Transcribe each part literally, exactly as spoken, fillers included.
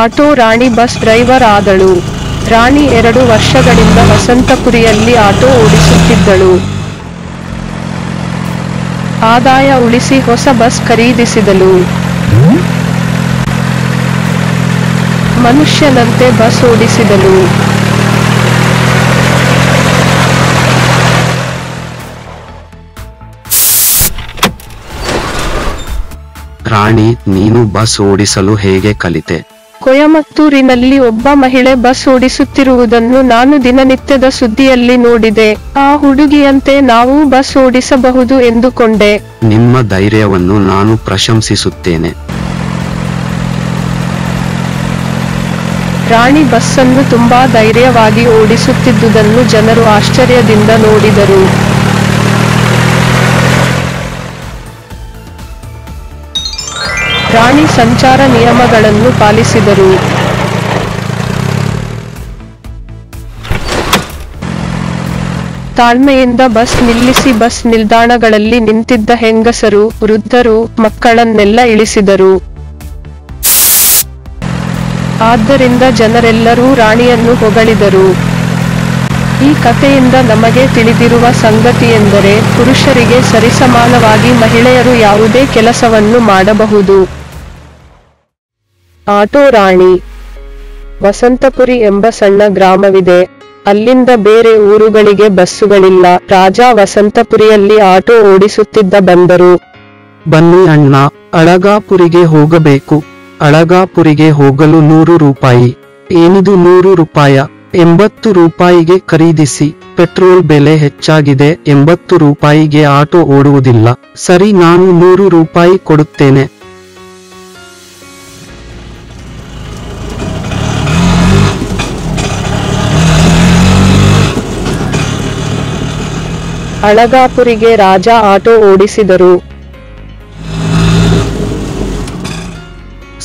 Auto Rani bus driver ಆದಳು. ರಾಣಿ ಎರಡು ವರ್ಷಗಳಿಂದ ವಸಂತಪುರಿಯಲ್ಲಿ ಆಟೋ ಓಡಿಸುತ್ತಿದ್ದಳು. ಆದಾಯ ಉಳಿಸಿ ಹೊಸ ಬಸ್ ಖರೀದಿಸಿದಳು. ಮನುಷ್ಯನಂತೆ ಬಸ್ ಓಡಿಸಿದಳು. ರಾಣಿ, ನೀನು ಬಸ್ ಓಡಿಸಲು ಹೇಗೆ ಕಲಿತೆ? ಕೊಯಮತ್ತೂರಿನಲ್ಲಿ ಒಬ್ಬ ಮಹಿಳೆ ಬಸ್ ಓಡಿಸುತ್ತಿರುವುದನ್ನು ನಾನು ದಿನನಿತ್ಯದ ಸುದ್ದಿಯಲ್ಲಿ ನೋಡಿದೆ. ಆ ಹುಡುಗಿಯಂತೆ ನಾವು ಬಸ್ ಓಡಿಸಬಹುದು ಎಂದುಕೊಂಡೆ. ನಿಮ್ಮ ಧೈರ್ಯವನ್ನು ನಾನು ಪ್ರಶಂಸಿಸುತ್ತೇನೆ. ರಾಣಿ ಬಸ್ಸನ್ನು ತುಂಬಾ ಧೈರ್ಯವಾಗಿ ಓಡಿಸುತ್ತಿದ್ದುದನ್ನು ಜನರು ಆಶ್ಚರ್ಯದಿಂದ ನೋಡಿದರು. ರಾಣಿ ಸಂಚಾರ ನಿಯಮಗಳನ್ನು ಪಾಲಿಸಿದರು. ತಾಳ್ಮೆಯಿಂದ ಬಸ್ ನಿಲ್ಲಿಸಿ ಬಸ್ ನಿಲ್ದಾಣಗಳಲ್ಲಿ ನಿಂತಿದ್ದ ಹೆಂಗಸರು, ವೃದ್ಧರು, ಮಕ್ಕಳನ್ನೆಲ್ಲ ಇಳಿಸಿದರು. ಆದ್ದರಿಂದ ಜನರೆಲ್ಲರೂ ರಾಣಿಯನ್ನು ಹೊಗಳಿದರು. ಈ ಕಥೆಯಿಂದ ನಮಗೆ ತಿಳಿದಿರುವ ಸಂಗತಿಯೆಂದರೆ, ಪುರುಷರಿಗೆ ಸರಿಸಮಾನವಾಗಿ ಮಹಿಳೆಯರು ಯಾವುದೇ ಕೆಲಸವನ್ನು ಮಾಡಬಹುದು. ಆಟೋ ರಾಣಿ. ವಸಂತಪುರಿ ಎಂಬ ಸಣ್ಣ ಗ್ರಾಮವಿದೆ. ಅಲ್ಲಿಂದ ಬೇರೆ ಊರುಗಳಿಗೆ ಬಸ್ಸುಗಳಿಲ್ಲ. ರಾಜ ವಸಂತಪುರಿಯಲ್ಲಿ ಆಟೋ ಓಡಿಸುತ್ತಿದ್ದ ಬಂದರು. ಬನ್ನಿ ಅಣ್ಣ, ಅಳಗಾಪುರಿಗೆ ಹೋಗಬೇಕು. ಅಳಗಾಪುರಿಗೆ ಹೋಗಲು ನೂರು ರೂಪಾಯಿ. ಏನಿದು ನೂರು ರೂಪಾಯ? ಎಂಬತ್ತು ರೂಪಾಯಿಗೆ ಖರೀದಿಸಿ. ಪೆಟ್ರೋಲ್ ಬೆಲೆ ಹೆಚ್ಚಾಗಿದೆ. ಎಂಬತ್ತು ರೂಪಾಯಿಗೆ ಆಟೋ ಓಡುವುದಿಲ್ಲ. ಸರಿ, ನಾನು ನೂರು ರೂಪಾಯಿ ಕೊಡುತ್ತೇನೆ. ಅಳಗಾಪುರಿಗೆ ರಾಜ ಆಟೋ ಓಡಿಸಿದರು.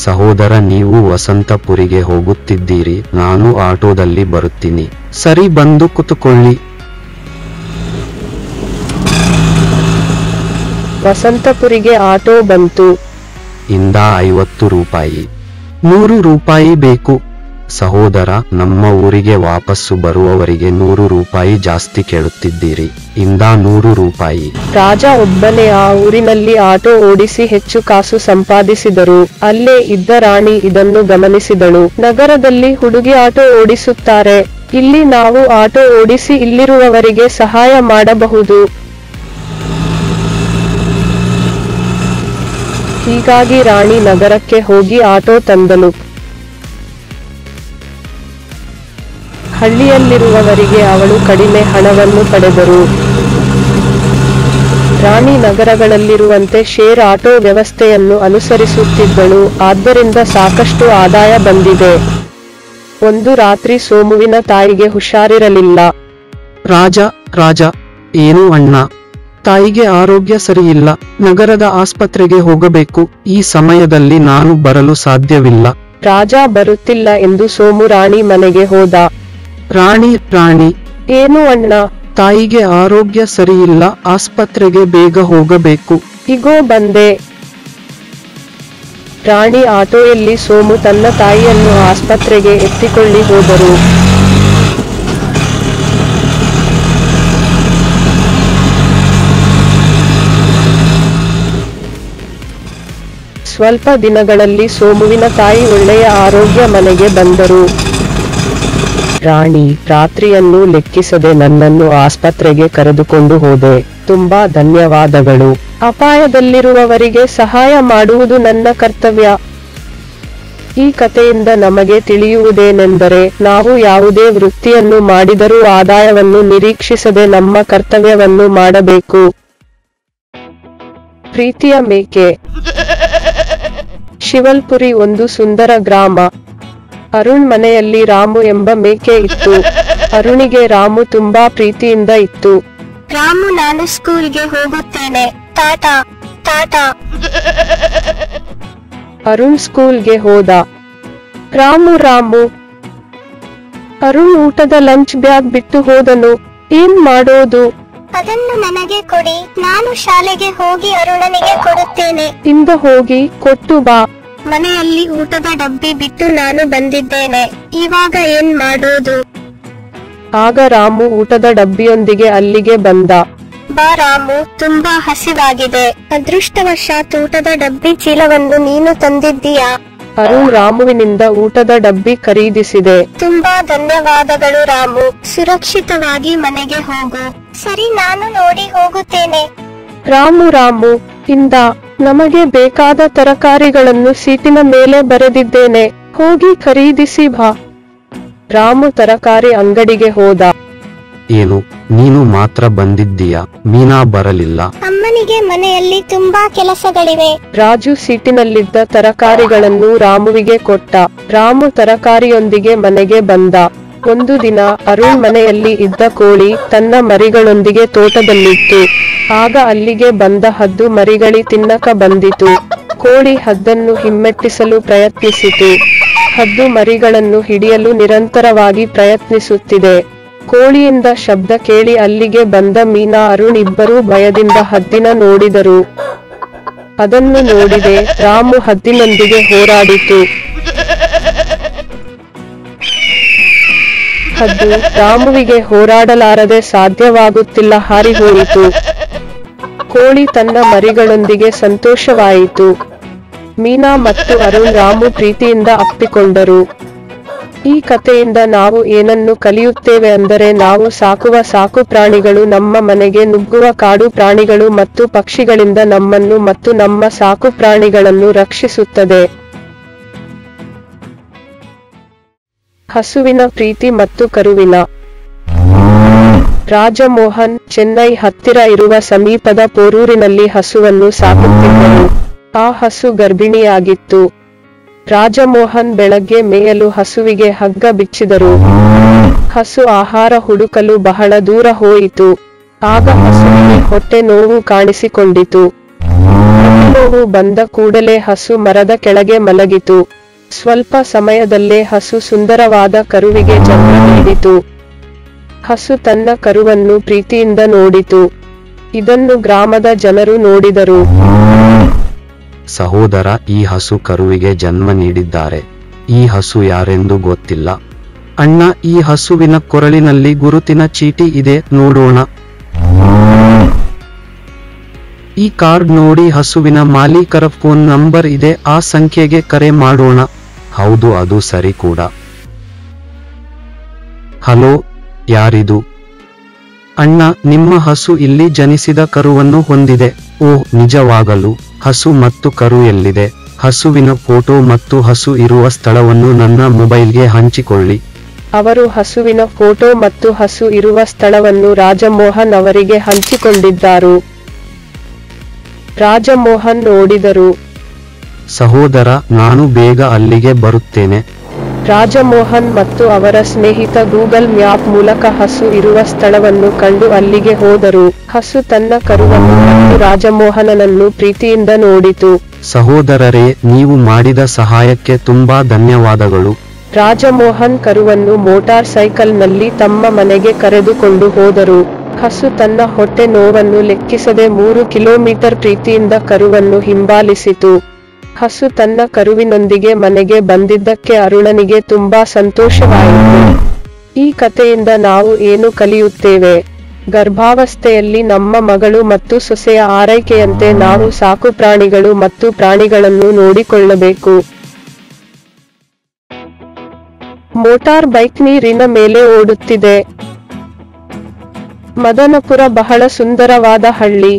ಸಹೋದರ, ನೀವು ವಸಂತಪುರಿಗೆ ಹೋಗುತ್ತಿದ್ದೀರಿ. ನಾನು ಆಟೋದಲ್ಲಿ ಬರುತ್ತೀನಿ. ಸರಿ, ಬಂದು ಕುತುಕೊಳ್ಳಿ. ವಸಂತಪುರಿಗೆ ಆಟೋ ಬಂತು. ಇಂದ ಐವತ್ತು ರೂಪಾಯಿ. ನೂರು ರೂಪಾಯಿ ಬೇಕು. ಸಹೋದರ, ನಮ್ಮ ಊರಿಗೆ ವಾಪಸ್ಸು ಬರುವವರಿಗೆ ನೂರು ರೂಪಾಯಿ ಜಾಸ್ತಿ ಕೇಳುತ್ತಿದ್ದೀರಿ. ಇಂದ ನೂರು ರೂಪಾಯಿ. ರಾಜ ಒಬ್ಬನೇ ಆ ಊರಿನಲ್ಲಿ ಆಟೋ ಓಡಿಸಿ ಹೆಚ್ಚು ಕಾಸು ಸಂಪಾದಿಸಿದರು. ಅಲ್ಲೇ ಇದ್ದ ರಾಣಿ ಇದನ್ನು ಗಮನಿಸಿದಳು. ನಗರದಲ್ಲಿ ಹುಡುಗಿ ಆಟೋ ಓಡಿಸುತ್ತಾರೆ. ಇಲ್ಲಿ ನಾವು ಆಟೋ ಓಡಿಸಿ ಇಲ್ಲಿರುವವರಿಗೆ ಸಹಾಯ ಮಾಡಬಹುದು. ಹೀಗಾಗಿ ರಾಣಿ ನಗರಕ್ಕೆ ಹೋಗಿ ಆಟೋ ತಂದಳು. ಹಳ್ಳಿಯಲ್ಲಿರುವವರಿಗೆ ಅವಳು ಕಡಿಮೆ ಹಣವನ್ನು ಪಡೆದರು. ರಾಣಿ ನಗರಗಳಲ್ಲಿರುವಂತೆ ಶೇರ್ ಆಟೋ ವ್ಯವಸ್ಥೆಯನ್ನು ಅನುಸರಿಸುತ್ತಿದ್ದಳು. ಆದ್ದರಿಂದ ಸಾಕಷ್ಟು ಆದಾಯ ಬಂದಿದೆ. ಒಂದು ರಾತ್ರಿ ಸೋಮುವಿನ ತಾಯಿಗೆ ಹುಷಾರಿರಲಿಲ್ಲ. ರಾಜ, ರಾಜ, ಏನು ಅಣ್ಣ? ತಾಯಿಗೆ ಆರೋಗ್ಯ ಸರಿಯಿಲ್ಲ. ನಗರದ ಆಸ್ಪತ್ರೆಗೆ ಹೋಗಬೇಕು. ಈ ಸಮಯದಲ್ಲಿ ನಾನು ಬರಲು ಸಾಧ್ಯವಿಲ್ಲ. ರಾಜ ಬರುತ್ತಿಲ್ಲ ಎಂದು ಸೋಮು ರಾಣಿ ಮನೆಗೆ ಹೋದ. ರಾಣಿ, ರಾಣಿ. ಏನು ಅಣ್ಣ? ತಾಯಿಗೆ ಆರೋಗ್ಯ ಸರಿಯಿಲ್ಲ. ಆಸ್ಪತ್ರೆಗೆ ಬೇಗ ಹೋಗಬೇಕು. ಈಗೋ ಬಂದೆ. ರಾಣಿ ಆಟೋಯಲ್ಲಿ ಸೋಮು ತನ್ನ ತಾಯಿಯನ್ನು ಆಸ್ಪತ್ರೆಗೆ ಎತ್ತಿಕೊಳ್ಳಿ ಹೋದರು. ಸ್ವಲ್ಪ ದಿನಗಳಲ್ಲಿ ಸೋಮುವಿನ ತಾಯಿ ಒಳ್ಳೆಯ ಆರೋಗ್ಯ ಮನೆಗೆ ಬಂದರು. ರಾಣಿ, ರಾತ್ರಿಯನ್ನು ಲೆಕ್ಕಿಸದೆ ನನ್ನನ್ನು ಆಸ್ಪತ್ರೆಗೆ ಕರೆದುಕೊಂಡು ಹೋದೆ. ತುಂಬಾ ಧನ್ಯವಾದಗಳು. ಅಪಾಯದಲ್ಲಿರುವವರಿಗೆ ಸಹಾಯ ಮಾಡುವುದು ನನ್ನ ಕರ್ತವ್ಯ. ಈ ಕಥೆಯಿಂದ ನಮಗೆ ತಿಳಿಯುವುದೇನೆಂದರೆ, ನಾವು ಯಾವುದೇ ವೃತ್ತಿಯನ್ನು ಮಾಡಿದರೂ ಆದಾಯವನ್ನು ನಿರೀಕ್ಷಿಸದೆ ನಮ್ಮ ಕರ್ತವ್ಯವನ್ನು ಮಾಡಬೇಕು. ಪ್ರೀತಿಯ ಮೇಕೆ. ಶಿವಲ್ಪುರಿ ಒಂದು ಸುಂದರ ಗ್ರಾಮ. ಅರುಣ್ ಮನೆಯಲ್ಲಿ ರಾಮು ಎಂಬ ಮೇಕೆ ಇತ್ತು. ಅರುಣಿಗೆ ರಾಮು ತುಂಬಾ ಪ್ರೀತಿಯಿಂದ ಇತ್ತು. ರಾಮು, ನಾನು ಸ್ಕೂಲ್ಗೆ ಹೋಗುತ್ತೇನೆ. ಟಾಟಾ ಟಾಟಾ. ಅರುಣ್ ಸ್ಕೂಲ್ಗೆ ಹೋದ. ರಾಮು ರಾಮು. ಅರುಣ್ ಊಟದ ಲಂಚ್ ಬ್ಯಾಗ್ ಬಿಟ್ಟು ಹೋದನು. ಏನ್ ಮಾಡೋದು? ಅದನ್ನು ನನಗೆ ಕೊಡಿ. ನಾನು ಶಾಲೆಗೆ ಹೋಗಿ ಅರುಣನಿಗೆ ಕೊಡುತ್ತೇನೆ. ಇಂದ ಹೋಗಿ ಕೊಟ್ಟು ಬಾ. ಮನೆಯಲ್ಲಿ ಊಟದ ಡಬ್ಬಿ ಬಿಟ್ಟು ನಾನು ಬಂದಿದ್ದೇನೆ, ಇವಾಗ ಏನ್ ಮಾಡೋದು? ಆಗ ರಾಮು ಊಟದ ಡಬ್ಬಿಯೊಂದಿಗೆ ಅಲ್ಲಿಗೆ ಬಂದ. ಬಾ ರಾಮು, ತುಂಬಾ ಹಸಿವಾಗಿದೆ. ಅದೃಷ್ಟವಶಾತ್ ಊಟದ ಡಬ್ಬಿ ಚೀಲವನ್ನು ನೀನು ತಂದಿದ್ದೀಯಾ? ಅರುಣ್ ರಾಮುವಿನಿಂದ ಊಟದ ಡಬ್ಬಿ ಖರೀದಿಸಿದೆ. ತುಂಬಾ ಧನ್ಯವಾದಗಳು ರಾಮು, ಸುರಕ್ಷಿತವಾಗಿ ಮನೆಗೆ ಹೋಗು. ಸರಿ, ನಾನು ನೋಡಿ ಹೋಗುತ್ತೇನೆ. ರಾಮು ರಾಮು ಇಂದ ನಮಗೆ ಬೇಕಾದ ತರಕಾರಿಗಳನ್ನು ಸೀಟಿನ ಮೇಲೆ ಬರೆದಿದ್ದೇನೆ, ಹೋಗಿ ಖರೀದಿಸಿ ಬಾ. ರಾಮು ತರಕಾರಿ ಅಂಗಡಿಗೆ ಹೋದ. ಏನು, ನೀನು ಮಾತ್ರ ಬಂದಿದ್ದೀಯಾ? ಮೀನಾ ಬರಲಿಲ್ಲ. ಅಮ್ಮನಿಗೆ ಮನೆಯಲ್ಲಿ ತುಂಬಾ ಕೆಲಸಗಳಿವೆ. ರಾಜು ಸೀಟಿನಲ್ಲಿದ್ದ ತರಕಾರಿಗಳನ್ನು ರಾಮುವಿಗೆ ಕೊಟ್ಟ. ರಾಮು ತರಕಾರಿಯೊಂದಿಗೆ ಮನೆಗೆ ಬಂದ. ಒಂದು ದಿನ ಅರುಣ್ ಮನೆಯಲ್ಲಿ ಇದ್ದ ಕೋಳಿ ತನ್ನ ಮರಿಗಳೊಂದಿಗೆ ತೋಟದಲ್ಲಿತ್ತು. ಆಗ ಅಲ್ಲಿಗೆ ಬಂದ ಹದ್ದು ಮರಿಗಳಿ ತಿನ್ನಕ ಬಂದಿತು. ಕೋಳಿ ಹದ್ದನ್ನು ಹಿಮ್ಮೆಟ್ಟಿಸಲು ಪ್ರಯತ್ನಿಸಿತು. ಹದ್ದು ಮರಿಗಳನ್ನು ಹಿಡಿಯಲು ನಿರಂತರವಾಗಿ ಪ್ರಯತ್ನಿಸುತ್ತಿದೆ. ಕೋಳಿಯಿಂದ ಶಬ್ದ ಕೇಳಿ ಅಲ್ಲಿಗೆ ಬಂದ ಮೀನಾ ಅರುಣ್ ಇಬ್ಬರೂ ಭಯದಿಂದ ಹದ್ದಿನ ನೋಡಿದರು. ಅದನ್ನು ನೋಡಿದೆ ರಾಮು ಹದ್ದಿನೊಂದಿಗೆ ಹೋರಾಡಿತು. ಹದ್ದು ರಾಮುವಿಗೆ ಹೋರಾಡಲಾರದೆ ಸಾಧ್ಯವಾಗುತ್ತಿಲ್ಲ, ಹಾರಿ ಹೋಯಿತು. ಕೋಳಿ ತನ್ನ ಮರಿಗಳೊಂದಿಗೆ ಸಂತೋಷವಾಯಿತು. ಮೀನಾ ಮತ್ತು ಅರುಣ್ ರಾಮು ಪ್ರೀತಿಯಿಂದ ಅಪ್ಪಿಕೊಂಡರು. ಈ ಕಥೆಯಿಂದ ನಾವು ಏನನ್ನು ಕಲಿಯುತ್ತೇವೆ ಅಂದರೆ, ನಾವು ಸಾಕುವ ಸಾಕು ಪ್ರಾಣಿಗಳು ನಮ್ಮ ಮನೆಗೆ ನುಗ್ಗುವ ಕಾಡು ಪ್ರಾಣಿಗಳು ಮತ್ತು ಪಕ್ಷಿಗಳಿಂದ ನಮ್ಮನ್ನು ಮತ್ತು ನಮ್ಮ ಸಾಕು ಪ್ರಾಣಿಗಳನ್ನು ರಕ್ಷಿಸುತ್ತದೆ. ಹಸುವಿನ ಪ್ರೀತಿ ಮತ್ತು ಕರುವಿನ. ರಾಜಮೋಹನ್ ಚೆನ್ನೈ ಹತ್ತಿರ ಇರುವ ಸಮೀಪದ ಪೋರೂರಿನಲ್ಲಿ ಹಸುವನ್ನು ಸಾಕುತ್ತಿದ್ದರು. ಆ ಹಸು ಗರ್ಭಿಣಿಯಾಗಿತ್ತು. ರಾಜಮೋಹನ್ ಬೆಳಗ್ಗೆ ಮೇಯಲು ಹಸುವಿಗೆ ಹಗ್ಗ ಬಿಚ್ಚಿದರು. ಹಸು ಆಹಾರ ಹುಡುಕಲು ಬಹಳ ದೂರ ಹೋಯಿತು. ಆಗ ಹಸುವಿಗೆ ಹೊಟ್ಟೆ ನೋವು ಕಾಣಿಸಿಕೊಂಡಿತು. ಹೊಟ್ಟೆ ನೋವು ಬಂದ ಕೂಡಲೇ ಹಸು ಮರದ ಕೆಳಗೆ ಮಲಗಿತು. ಸ್ವಲ್ಪ ಸಮಯದಲ್ಲೇ ಹಸು ಸುಂದರವಾದ ಕರುವಿಗೆ ಜನ್ಮ ನೀಡಿತು. ಹಸು ತನ್ನ ಕರುವನ್ನು ಪ್ರೀತಿಯಿಂದ ನೋಡಿತು. ಇದನ್ನು ಗ್ರಾಮದ ಜನರು ನೋಡಿದರು. ಸಹೋದರ, ಈ ಹಸು ಕರುವಿಗೆ ಜನ್ಮ ನೀಡಿದ್ದಾರೆ. ಈ ಹಸು ಯಾರೆಂದು ಗೊತ್ತಿಲ್ಲ. ಅಣ್ಣ, ಈ ಹಸುವಿನ ಕೊರಳಿನಲ್ಲಿ ಗುರುತಿನ ಚೀಟಿ ಇದೆ, ನೋಡೋಣ. ಈ ಕಾರ್ಡ್ ನೋಡಿ ಹಸುವಿನ ಮಾಲೀಕರ ಫೋನ್ ನಂಬರ್ ಇದೆ, ಆ ಸಂಖ್ಯೆಗೆ ಕರೆ ಮಾಡೋಣ. ಹೌದು, ಅದು ಸರಿ ಕೂಡ. ಹಲೋ, ಯಾರಿದು? ಅಣ್ಣ, ನಿಮ್ಮ ಹಸು ಇಲ್ಲಿ ಜನಿಸಿದ ಕರುವನ್ನು ಹೊಂದಿದೆ. ಓಹ್, ನಿಜವಾಗಲೂ? ಹಸು ಮತ್ತು ಕರು ಎಲ್ಲಿದೆ? ಹಸುವಿನ ಫೋಟೋ ಮತ್ತು ಹಸು ಇರುವ ಸ್ಥಳವನ್ನು ನನ್ನ ಮೊಬೈಲ್ಗೆ ಹಂಚಿಕೊಳ್ಳಿ. ಅವರು ಹಸುವಿನ ಫೋಟೋ ಮತ್ತು ಹಸು ಇರುವ ಸ್ಥಳವನ್ನು ರಾಜಮೋಹನ್ ಅವರಿಗೆ ಹಂಚಿಕೊಂಡಿದ್ದರು. ರಾಜಮೋಹನ್ ನೋಡಿದರು. ಸಹೋದರ, ನಾನು ಬೇಗ ಅಲ್ಲಿಗೆ ಬರುತ್ತೇನೆ. ರಾಜಮೋಹನ್ ಮತ್ತು ಅವರ ಸ್ನೇಹಿತ ಗೂಗಲ್ ಮ್ಯಾಪ್ ಮೂಲಕ ಹಸು ಇರುವ ಸ್ಥಳವನ್ನು ಕಂಡು ಅಲ್ಲಿಗೆ ಹೋದರು. ಹಸು ತನ್ನ ಕರುವನ್ನು ಮತ್ತು ರಾಜಮೋಹನನನ್ನು ಪ್ರೀತಿಯಿಂದ ನೋಡಿತು. ಸಹೋದರರೇ, ನೀವು ಮಾಡಿದ ಸಹಾಯಕ್ಕೆ ತುಂಬಾ ಧನ್ಯವಾದಗಳು. ರಾಜಮೋಹನ್ ಕರುವನ್ನು ಮೋಟಾರ್ ಸೈಕಲ್ನಲ್ಲಿ ತಮ್ಮ ಮನೆಗೆ ಕರೆದುಕೊಂಡು ಹೋದರು. ಹಸು ತನ್ನ ಹೊಟ್ಟೆ ನೋವನ್ನು ಲೆಕ್ಕಿಸದೆ ಮೂರು ಕಿಲೋಮೀಟರ್ ಪ್ರೀತಿಯಿಂದ ಕರುವನ್ನು ಹಿಂಬಾಲಿಸಿತು. ಹಸು ತನ್ನ ಕರುವಿನೊಂದಿಗೆ ಮನೆಗೆ ಬಂದಿದ್ದಕ್ಕೆ ಅರುಣನಿಗೆ ತುಂಬಾ ಸಂತೋಷವಾಯಿತು. ಈ ಕಥೆಯಿಂದ ನಾವು ಏನು ಕಲಿಯುತ್ತೇವೆ? ಗರ್ಭಾವಸ್ಥೆಯಲ್ಲಿ ನಮ್ಮ ಮಗಳು ಮತ್ತು ಸೊಸೆಯ ಆರೈಕೆಯಂತೆ ನಾವು ಸಾಕು ಪ್ರಾಣಿಗಳು ಮತ್ತು ಪ್ರಾಣಿಗಳನ್ನು ನೋಡಿಕೊಳ್ಳಬೇಕು. ಮೋಟಾರ್ ಬೈಕ್ ನೀರಿನ ಮೇಲೆ ಓಡುತ್ತಿದೆ. ಮದನಪುರ ಬಹಳ ಸುಂದರವಾದ ಹಳ್ಳಿ.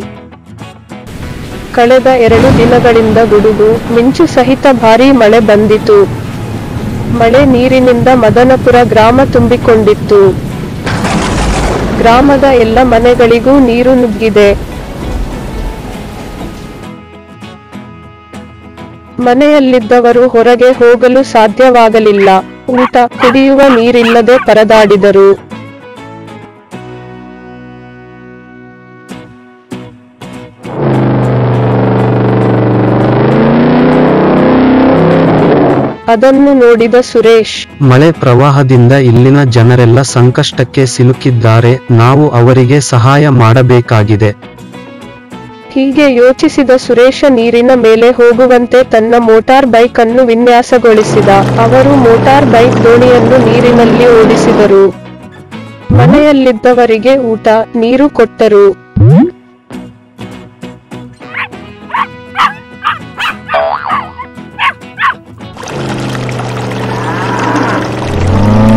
ಕಳೆದ ಎರಡು ದಿನಗಳಿಂದ ಗುಡುಗು ಮಿಂಚು ಸಹಿತ ಭಾರೀ ಮಳೆ ಬಂದಿತು. ಮಳೆ ನೀರಿನಿಂದ ಮದನಪುರ ಗ್ರಾಮ ತುಂಬಿಕೊಂಡಿತ್ತು. ಗ್ರಾಮದ ಎಲ್ಲ ಮನೆಗಳಿಗೂ ನೀರು ನುಗ್ಗಿದೆ. ಮನೆಯಲ್ಲಿದ್ದವರು ಹೊರಗೆ ಹೋಗಲು ಸಾಧ್ಯವಾಗಲಿಲ್ಲ. ಊಟ ಕುಡಿಯುವ ನೀರಿಲ್ಲದೆ ಪರದಾಡಿದರು. ಅದನ್ನು ನೋಡಿದ ಸುರೇಶ್, ಮಳೆ ಪ್ರವಾಹದಿಂದ ಇಲ್ಲಿನ ಜನರೆಲ್ಲ ಸಂಕಷ್ಟಕ್ಕೆ ಸಿಲುಕಿದ್ದಾರೆ, ನಾವು ಅವರಿಗೆ ಸಹಾಯ ಮಾಡಬೇಕಾಗಿದೆ ಹೀಗೆ ಯೋಚಿಸಿದ ಸುರೇಶ ನೀರಿನ ಮೇಲೆ ಹೋಗುವಂತೆ ತನ್ನ ಮೋಟಾರ್ ಬೈಕ್ ಅನ್ನು ವಿನ್ಯಾಸಗೊಳಿಸಿದ. ಅವರು ಮೋಟಾರ್ ಬೈಕ್ ದೋಣಿಯನ್ನು ನೀರಿನಲ್ಲಿ ಓಡಿಸಿದರು. ಮನೆಯಲ್ಲಿದ್ದವರಿಗೆ ಊಟ ನೀರು ಕೊಟ್ಟರು.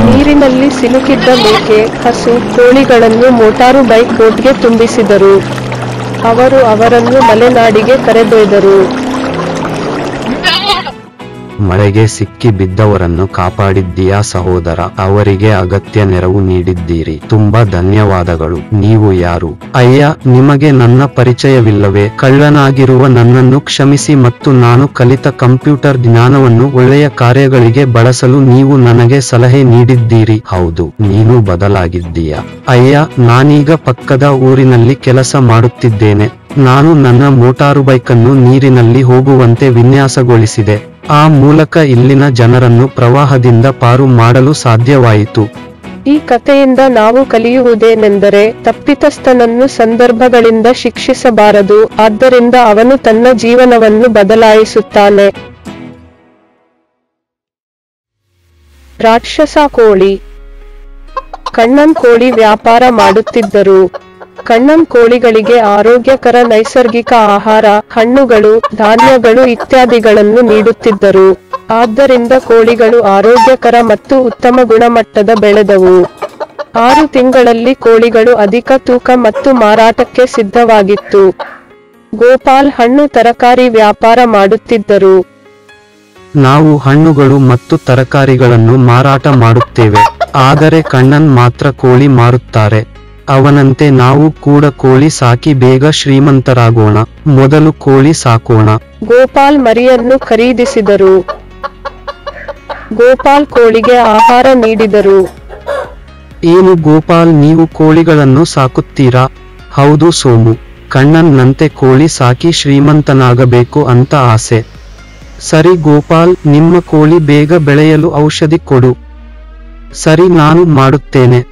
ನೀರಿನಲ್ಲಿ ಸಿಲುಕಿದ್ದ ಮೇಕೆ, ಹಸು, ಕೋಳಿಗಳನ್ನು ಮೋಟಾರು ಬೈಕ್ ಬೋಟ್ಗೆ ತುಂಬಿಸಿದರು. ಅವರು ಅವರನ್ನು ಮಲೆನಾಡಿಗೆ ಕರೆದೊಯ್ದರು. ಮಳೆಗೆ ಸಿಕ್ಕಿ ಬಿದ್ದವರನ್ನು ಕಾಪಾಡಿದ್ದೀಯ ಸಹೋದರ, ಅವರಿಗೆ ಅಗತ್ಯ ನೆರವು ನೀಡಿದ್ದೀರಿ, ತುಂಬಾ ಧನ್ಯವಾದಗಳು. ನೀವು ಯಾರು? ಅಯ್ಯ, ನಿಮಗೆ ನನ್ನ ಪರಿಚಯವಿಲ್ಲವೇ? ಕಳ್ಳನಾಗಿರುವ ನನ್ನನ್ನು ಕ್ಷಮಿಸಿ ಮತ್ತು ನಾನು ಕಲಿತ ಕಂಪ್ಯೂಟರ್ ಜ್ಞಾನವನ್ನು ಒಳ್ಳೆಯ ಕಾರ್ಯಗಳಿಗೆ ಬಳಸಲು ನೀವು ನನಗೆ ಸಲಹೆ ನೀಡಿದ್ದೀರಿ. ಹೌದು, ನೀನು ಬದಲಾಗಿದ್ದೀಯ. ಅಯ್ಯ, ನಾನೀಗ ಪಕ್ಕದ ಊರಿನಲ್ಲಿ ಕೆಲಸ ಮಾಡುತ್ತಿದ್ದೇನೆ. ನಾನು ನನ್ನ ಮೋಟಾರು ಬೈಕನ್ನು ನೀರಿನಲ್ಲಿ ಹೋಗುವಂತೆ ವಿನ್ಯಾಸಗೊಳಿಸಿದೆ. ಆ ಮೂಲಕ ಇಲ್ಲಿನ ಜನರನ್ನು ಪ್ರವಾಹದಿಂದ ಪಾರು ಮಾಡಲು ಸಾಧ್ಯವಾಯಿತು. ಈ ಕಥೆಯಿಂದ ನಾವು ಕಲಿಯುವುದೇನೆಂದರೆ ತಪ್ಪಿತಸ್ಥನನ್ನು ಸಂದರ್ಭಗಳಿಂದ ಶಿಕ್ಷಿಸಬಾರದು, ಆದ್ದರಿಂದ ಅವನು ತನ್ನ ಜೀವನವನ್ನು ಬದಲಾಯಿಸುತ್ತಾನೆ. ರಾಕ್ಷಸ ಕೋಳಿ. ಕಣ್ಣನ್ ಕೋಳಿ ವ್ಯಾಪಾರ ಮಾಡುತ್ತಿದ್ದರು. ಕಣ್ಣನ್ ಕೋಳಿಗಳಿಗೆ ಆರೋಗ್ಯಕರ ನೈಸರ್ಗಿಕ ಆಹಾರ, ಹಣ್ಣುಗಳು, ಧಾನ್ಯಗಳು ಇತ್ಯಾದಿಗಳನ್ನು ನೀಡುತ್ತಿದ್ದರು. ಆದ್ದರಿಂದ ಕೋಳಿಗಳು ಆರೋಗ್ಯಕರ ಮತ್ತು ಉತ್ತಮ ಗುಣಮಟ್ಟದ ಬೆಳೆದವು. ಆರು ತಿಂಗಳಲ್ಲಿ ಕೋಳಿಗಳು ಅಧಿಕ ತೂಕ ಮತ್ತು ಮಾರಾಟಕ್ಕೆ ಸಿದ್ಧವಾಗಿತ್ತು. ಗೋಪಾಲ್ ಹಣ್ಣು ತರಕಾರಿ ವ್ಯಾಪಾರ ಮಾಡುತ್ತಿದ್ದರು. ನಾವು ಹಣ್ಣುಗಳು ಮತ್ತು ತರಕಾರಿಗಳನ್ನು ಮಾರಾಟ ಮಾಡುತ್ತೇವೆ, ಆದರೆ ಕಣ್ಣನ್ ಮಾತ್ರ ಕೋಳಿ ಮಾರುತ್ತಾರೆ. ಅವನಂತೆ ನಾವು ಕೂಡ ಕೋಳಿ ಸಾಕಿ ಬೇಗ ಶ್ರೀಮಂತರಾಗೋಣ. ಮೊದಲು ಕೋಳಿ ಸಾಕೋಣ. ಗೋಪಾಲ್ ಮರಿಯನ್ನು ಖರೀದಿಸಿದರು. ಗೋಪಾಲ್ ಕೋಳಿಗೆ ಆಹಾರ ನೀಡಿದರು. ಏನು ಗೋಪಾಲ್, ನೀವು ಕೋಳಿಗಳನ್ನು ಸಾಕುತ್ತೀರಾ? ಹೌದು ಸೋಮು, ಕಣ್ಣನ್ನಂತೆ ಕೋಳಿ ಸಾಕಿ ಶ್ರೀಮಂತನಾಗಬೇಕು ಅಂತ ಆಸೆ. ಸರಿ ಗೋಪಾಲ್, ನಿಮ್ಮ ಕೋಳಿ ಬೇಗ ಬೆಳೆಯಲು ಔಷಧಿ ಕೊಡು. ಸರಿ, ನಾನು ಮಾಡುತ್ತೇನೆ.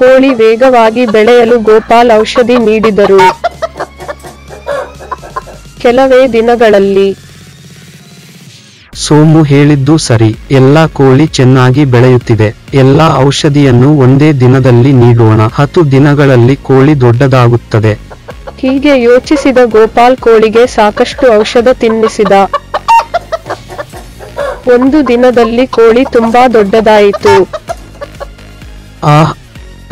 ಕೋಳಿ ವೇಗವಾಗಿ ಬೆಳೆಯಲು ಗೋಪಾಲ್ ಔಷಧಿ ನೀಡಿದರು. ಕೆಲವೇ ದಿನಗಳಲ್ಲಿ ಸೋಮು ಹೇಳಿದ್ದು ಸರಿ, ಎಲ್ಲಾ ಕೋಳಿ ಚೆನ್ನಾಗಿ ಬೆಳೆಯುತ್ತಿದೆ. ಎಲ್ಲಾ ಔಷಧಿಯನ್ನು ಒಂದೇ ದಿನದಲ್ಲಿ ನೀಡೋಣ, ಹತ್ತು ದಿನಗಳಲ್ಲಿ ಕೋಳಿ ದೊಡ್ಡದಾಗುತ್ತದೆ. ಹೀಗೆ ಯೋಚಿಸಿದ ಗೋಪಾಲ್ ಕೋಳಿಗೆ ಸಾಕಷ್ಟು ಔಷಧ ತಿನ್ನಿಸಿದ. ಒಂದು ದಿನದಲ್ಲಿ ಕೋಳಿ ತುಂಬಾ ದೊಡ್ಡದಾಯಿತು. ಆಹ್,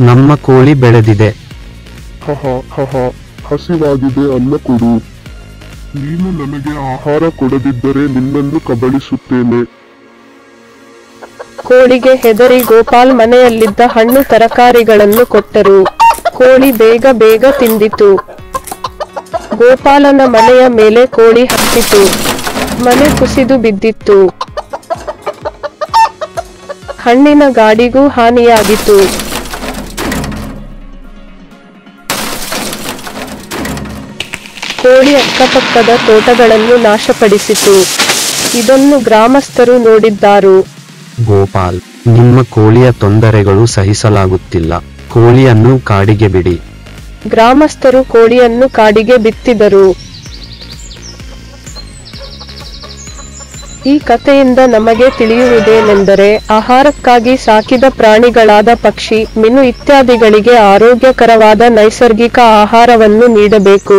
ನಮ್ಮ ಕೋಳಿ ಬೆಳೆದಿದೆ. ಹಸಿವಾಗಿದೆ ಅನ್ನ ಕೊಡು. ನೀನು ನನಗೆ ಆಹಾರ ಕೊಡದಿದ್ದರೆ ನಿನ್ನನ್ನು ಕಬಳಿಸುತ್ತೇನೆ. ಕೋಳಿಗೆ ಹೆದರಿ ಗೋಪಾಲ್ ಮನೆಯಲ್ಲಿದ್ದ ಹಣ್ಣು ತರಕಾರಿಗಳನ್ನು ಕೊಟ್ಟರು. ಕೋಳಿ ಬೇಗ ಬೇಗ ತಿಂದಿತು. ಗೋಪಾಲನ ಮನೆಯ ಮೇಲೆ ಕೋಳಿ ಹತ್ತಿತು. ಮನೆ ಕುಸಿದು ಬಿದ್ದಿತ್ತು. ಹಣ್ಣಿನ ಗಾಡಿಗೂ ಹಾನಿಯಾಗಿತ್ತು. ಕೋಳಿ ಅಕ್ಕಪಕ್ಕದ ತೋಟಗಳನ್ನು ನಾಶಪಡಿಸಿತು. ಇದನ್ನು ಗ್ರಾಮಸ್ಥರು ನೋಡಿದ್ದರು. ಗೋಪಾಲ್, ನಿಮ್ಮ ಕೋಳಿಯ ತೊಂದರೆಗಳು ಸಹಿಸಲಾಗುತ್ತಿಲ್ಲ. ಕೋಳಿಯನ್ನು ಕಾಡಿಗೆ ಬಿಡಿ. ಗ್ರಾಮಸ್ಥರು ಕೋಳಿಯನ್ನು ಕಾಡಿಗೆ ಬಿತ್ತಿದರು. ಈ ಕಥೆಯಿಂದ ನಮಗೆ ತಿಳಿಯುವುದೇನೆಂದರೆ ಆಹಾರಕ್ಕಾಗಿ ಸಾಕಿದ ಪ್ರಾಣಿಗಳಾದ ಪಕ್ಷಿ, ಮೀನು ಇತ್ಯಾದಿಗಳಿಗೆ ಆರೋಗ್ಯಕರವಾದ ನೈಸರ್ಗಿಕ ಆಹಾರವನ್ನು ನೀಡಬೇಕು.